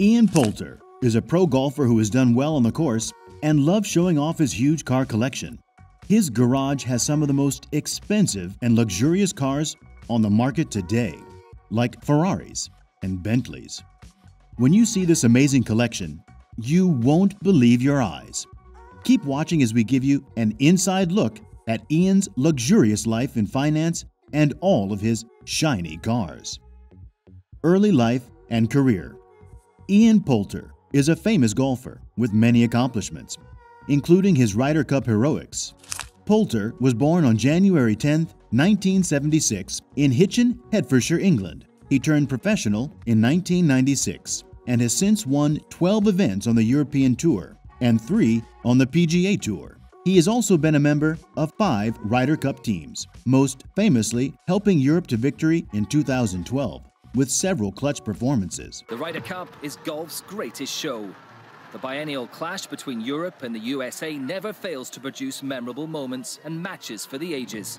Ian Poulter is a pro golfer who has done well on the course and loves showing off his huge car collection. His garage has some of the most expensive and luxurious cars on the market today, like Ferraris and Bentleys. When you see this amazing collection, you won't believe your eyes. Keep watching as we give you an inside look at Ian's luxurious life in finance and all of his shiny cars. Early life and career. Ian Poulter is a famous golfer with many accomplishments, including his Ryder Cup heroics. Poulter was born on January 10, 1976 in Hitchin, Hertfordshire, England. He turned professional in 1996 and has since won 12 events on the European Tour and 3 on the PGA Tour. He has also been a member of 5 Ryder Cup teams, most famously helping Europe to victory in 2012 with several clutch performances. The Ryder Cup is golf's greatest show. The biennial clash between Europe and the USA never fails to produce memorable moments and matches for the ages.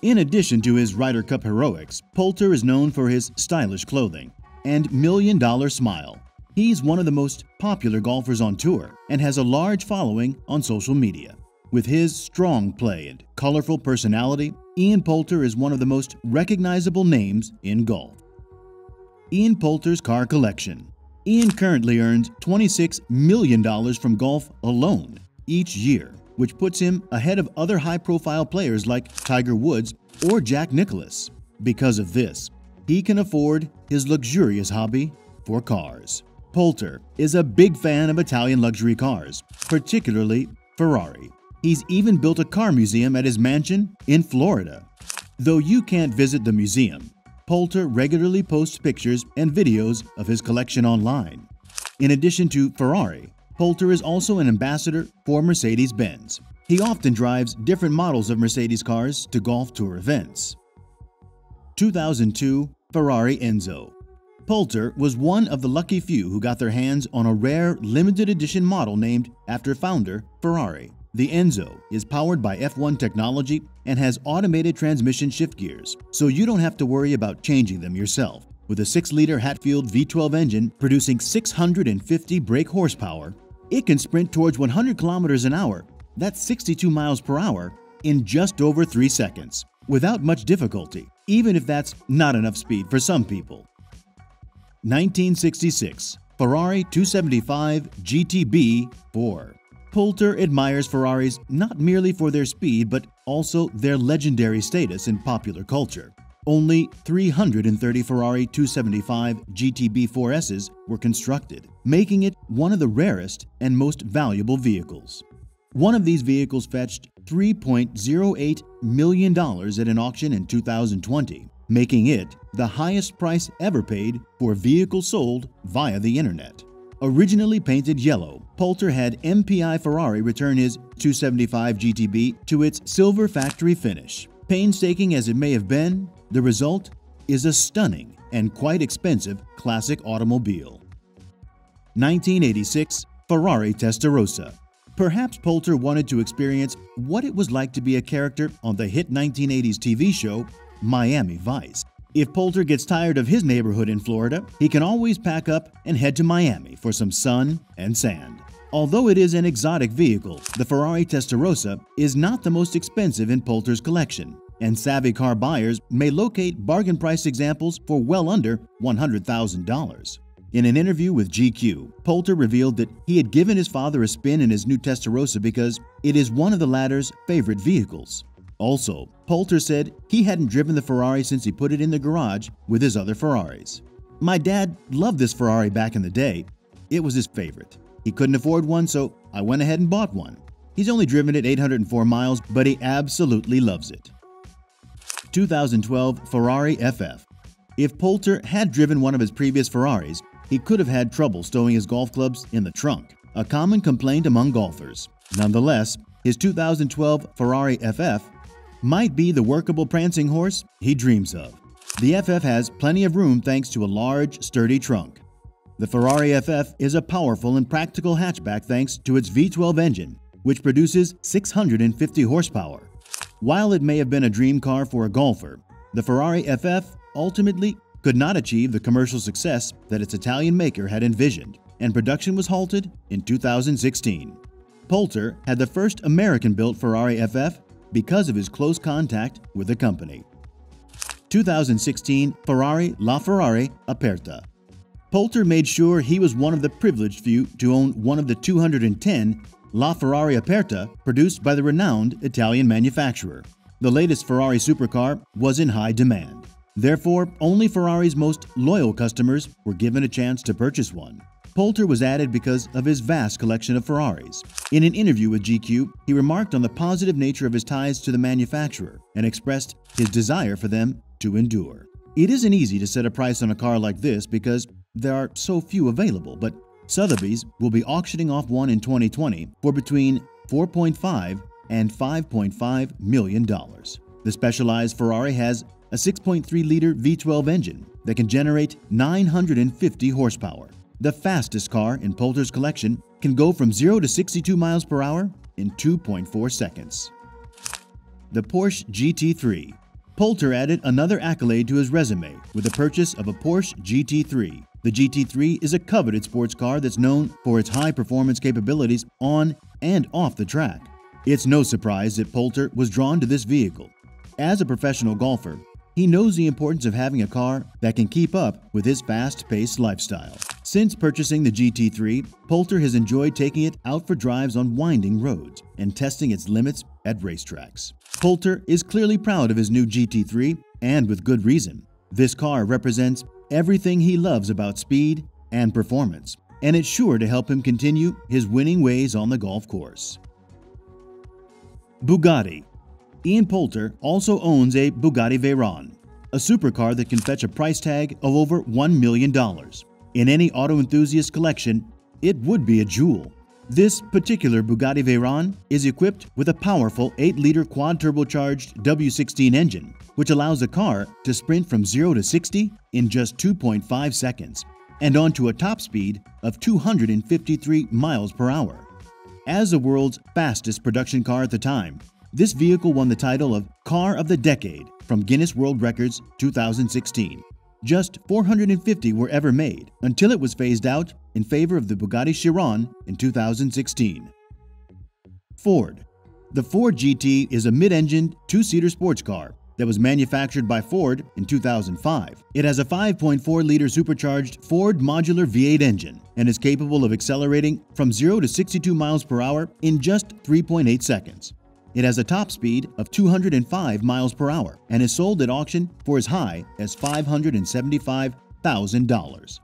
In addition to his Ryder Cup heroics, Poulter is known for his stylish clothing and million-dollar smile. He's one of the most popular golfers on tour and has a large following on social media. With his strong play and colorful personality, Ian Poulter is one of the most recognizable names in golf. Ian Poulter's car collection. Ian currently earns $26 million from golf alone each year, which puts him ahead of other high-profile players like Tiger Woods or Jack Nicklaus. Because of this, he can afford his luxurious hobby for cars. Poulter is a big fan of Italian luxury cars, particularly Ferrari. He's even built a car museum at his mansion in Florida. Though you can't visit the museum, Poulter regularly posts pictures and videos of his collection online. In addition to Ferrari, Poulter is also an ambassador for Mercedes-Benz. He often drives different models of Mercedes cars to golf tour events. 2002 Ferrari Enzo. Poulter was one of the lucky few who got their hands on a rare limited edition model named after founder Ferrari. The Enzo is powered by F1 technology and has automated transmission shift gears, so you don't have to worry about changing them yourself. With a 6-liter Hatfield V12 engine producing 650 brake horsepower, it can sprint towards 100 kilometers an hour, that's 62 miles per hour, in just over 3 seconds, without much difficulty, even if that's not enough speed for some people. 1966 Ferrari 275 GTB 4. Poulter admires Ferraris not merely for their speed but also their legendary status in popular culture. Only 330 Ferrari 275 GTB 4Ss were constructed, making it one of the rarest and most valuable vehicles. One of these vehicles fetched $3.08 million at an auction in 2020, making it the highest price ever paid for a vehicle sold via the internet. Originally painted yellow, Poulter had MPI Ferrari return his 275 GTB to its silver factory finish. Painstaking as it may have been, the result is a stunning and quite expensive classic automobile. 1986 Ferrari Testarossa. Perhaps Poulter wanted to experience what it was like to be a character on the hit 1980s TV show Miami Vice. If Poulter gets tired of his neighborhood in Florida, he can always pack up and head to Miami for some sun and sand. Although it is an exotic vehicle, the Ferrari Testarossa is not the most expensive in Poulter's collection, and savvy car buyers may locate bargain price examples for well under $100,000. In an interview with GQ, Poulter revealed that he had given his father a spin in his new Testarossa because it is one of the latter's favorite vehicles. Also, Poulter said he hadn't driven the Ferrari since he put it in the garage with his other Ferraris. "My dad loved this Ferrari back in the day. It was his favorite. He couldn't afford one, so I went ahead and bought one. He's only driven it 804 miles, but he absolutely loves it." 2012 Ferrari FF. If Poulter had driven one of his previous Ferraris, he could have had trouble stowing his golf clubs in the trunk, a common complaint among golfers. Nonetheless, his 2012 Ferrari FF might be the workable prancing horse he dreams of. The FF has plenty of room thanks to a large, sturdy trunk. The Ferrari FF is a powerful and practical hatchback thanks to its V12 engine, which produces 650 horsepower. While it may have been a dream car for a golfer, the Ferrari FF ultimately could not achieve the commercial success that its Italian maker had envisioned, and production was halted in 2016. Poulter had the first American-built Ferrari FF because of his close contact with the company. 2016 Ferrari LaFerrari Aperta. Poulter made sure he was one of the privileged few to own one of the 210 LaFerrari Aperta produced by the renowned Italian manufacturer. The latest Ferrari supercar was in high demand. Therefore, only Ferrari's most loyal customers were given a chance to purchase one. Poulter was added because of his vast collection of Ferraris. In an interview with GQ, he remarked on the positive nature of his ties to the manufacturer and expressed his desire for them to endure. It isn't easy to set a price on a car like this because there are so few available, but Sotheby's will be auctioning off one in 2020 for between $4.5 and $5.5 million. The specialized Ferrari has a 6.3-liter V12 engine that can generate 950 horsepower. The fastest car in Poulter's collection can go from 0 to 62 miles per hour in 2.4 seconds. The Porsche GT3. Poulter added another accolade to his resume with the purchase of a Porsche GT3. The GT3 is a coveted sports car that's known for its high-performance capabilities on and off the track. It's no surprise that Poulter was drawn to this vehicle. As a professional golfer, he knows the importance of having a car that can keep up with his fast-paced lifestyle. Since purchasing the GT3, Poulter has enjoyed taking it out for drives on winding roads and testing its limits at racetracks. Poulter is clearly proud of his new GT3, and with good reason. This car represents everything he loves about speed and performance, and it's sure to help him continue his winning ways on the golf course. Bugatti. Ian Poulter also owns a Bugatti Veyron, a supercar that can fetch a price tag of over $1 million. In any auto enthusiast collection, it would be a jewel. This particular Bugatti Veyron is equipped with a powerful 8-liter quad-turbocharged W16 engine, which allows a car to sprint from 0 to 60 in just 2.5 seconds and onto a top speed of 253 miles per hour. As the world's fastest production car at the time, this vehicle won the title of Car of the Decade from Guinness World Records 2016. Just 450 were ever made until it was phased out in favor of the Bugatti Chiron in 2016. Ford. The Ford GT is a mid-engined two-seater sports car that was manufactured by Ford in 2005. It has a 5.4-liter supercharged Ford modular V8 engine and is capable of accelerating from 0 to 62 miles per hour in just 3.8 seconds. It has a top speed of 205 miles per hour and is sold at auction for as high as $575,000.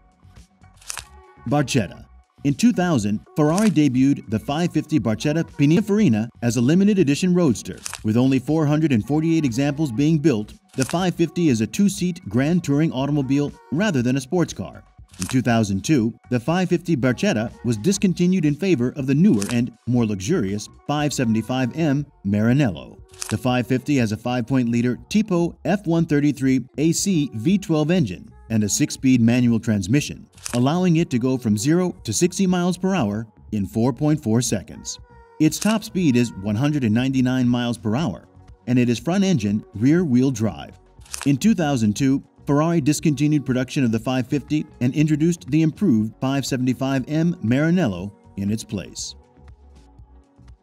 Barchetta. In 2000, Ferrari debuted the 550 Barchetta Pininfarina as a limited edition roadster. With only 448 examples being built, the 550 is a two-seat grand touring automobile rather than a sports car. In 2002, the 550 Barchetta was discontinued in favor of the newer and more luxurious 575M Maranello. The 550 has a 5.0-liter Tipo F133 AC V12 engine and a 6-speed manual transmission, allowing it to go from 0 to 60 miles per hour in 4.4 seconds. Its top speed is 199 miles per hour, and it is front-engine rear-wheel drive. In 2002, Ferrari discontinued production of the 550 and introduced the improved 575M Maranello in its place.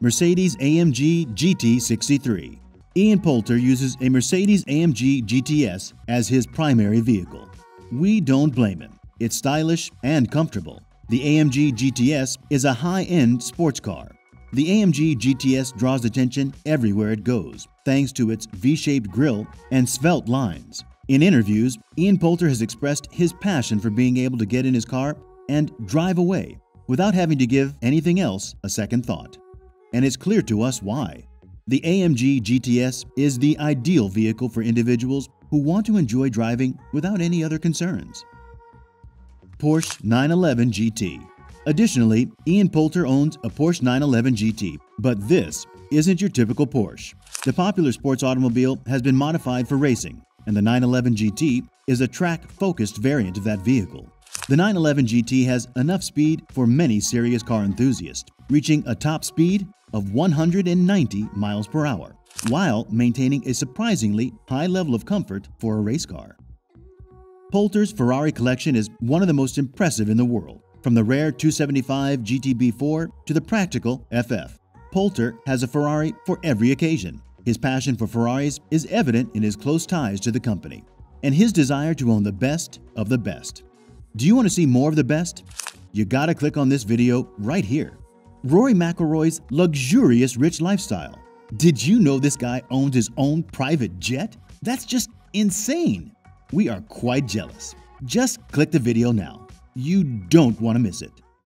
Mercedes-AMG GT 63. Ian Poulter uses a Mercedes-AMG GTS as his primary vehicle. We don't blame him. It's stylish and comfortable. The AMG GTS is a high-end sports car. The AMG GTS draws attention everywhere it goes, thanks to its V-shaped grille and svelte lines. In interviews, Ian Poulter has expressed his passion for being able to get in his car and drive away without having to give anything else a second thought. And it's clear to us why. The AMG GTS is the ideal vehicle for individuals who want to enjoy driving without any other concerns. Porsche 911 GT. Additionally, Ian Poulter owns a Porsche 911 GT, but this isn't your typical Porsche. The popular sports automobile has been modified for racing, and the 911 GT is a track-focused variant of that vehicle. The 911 GT has enough speed for many serious car enthusiasts, reaching a top speed of 190 miles per hour, while maintaining a surprisingly high level of comfort for a race car. Poulter's Ferrari collection is one of the most impressive in the world. From the rare 275 GTB 4 to the practical FF, Poulter has a Ferrari for every occasion. His passion for Ferraris is evident in his close ties to the company and his desire to own the best of the best. Do you want to see more of the best? You gotta click on this video right here. Rory McIlroy's luxurious rich lifestyle. Did you know this guy owns his own private jet? That's just insane. We are quite jealous. Just click the video now. You don't want to miss it.